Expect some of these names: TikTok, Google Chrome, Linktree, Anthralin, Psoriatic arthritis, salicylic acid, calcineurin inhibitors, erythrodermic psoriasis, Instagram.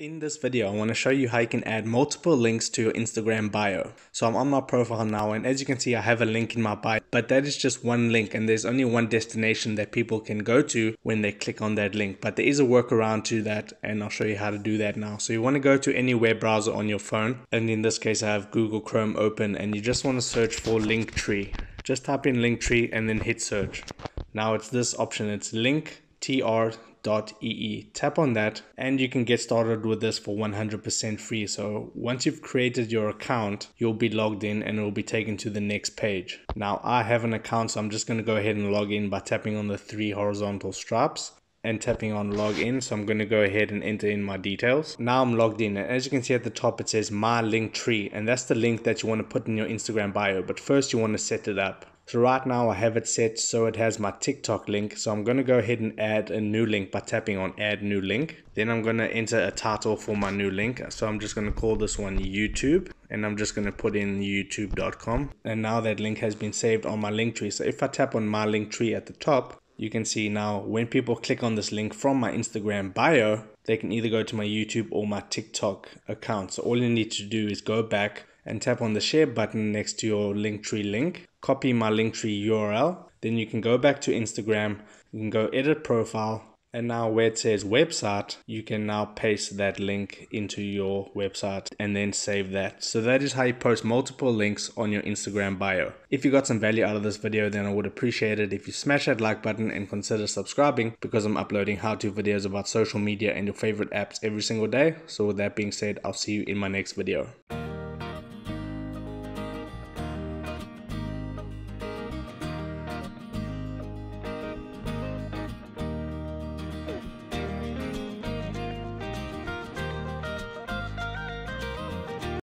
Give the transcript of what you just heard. In this video, I want to show you how you can add multiple links to your Instagram bio. So I'm on my profile now, and as you can see, I have a link in my bio, but that is just one link and there's only one destination that people can go to when they click on that link. But there is a workaround to that, and I'll show you how to do that now. So you want to go to any web browser on your phone, and in this case, I have Google Chrome open, and you just want to search for Linktree. Just type in Linktree and then hit search. Now it's this option, it's linktr.ee. Tap on that and you can get started with this for 100% free. So once you've created your account, you'll be logged in and it will be taken to the next page. Now I have an account, so I'm just going to go ahead and log in by tapping on the three horizontal stripes and tapping on log in. So I'm going to go ahead and enter in my details. Now I'm logged in, and as you can see at the top it says my Linktree, and that's the link that you want to put in your Instagram bio, but first you want to set it up. So right now I have it set so it has my TikTok link. So I'm going to go ahead and add a new link by tapping on add new link. Then I'm going to enter a title for my new link. So I'm just going to call this one YouTube, and I'm just going to put in youtube.com. And now that link has been saved on my Linktree. So if I tap on my Linktree at the top, you can see now when people click on this link from my Instagram bio, they can either go to my YouTube or my TikTok account. So all you need to do is go back and tap on the share button next to your Linktree link, copy my Linktree URL, then you can go back to Instagram, you can go edit profile, and now where it says website, you can now paste that link into your website and then save that. So that is how you post multiple links on your Instagram bio. If you got some value out of this video, then I would appreciate it if you smash that like button and consider subscribing, because I'm uploading how-to videos about social media and your favorite apps every single day. So with that being said, I'll see you in my next video.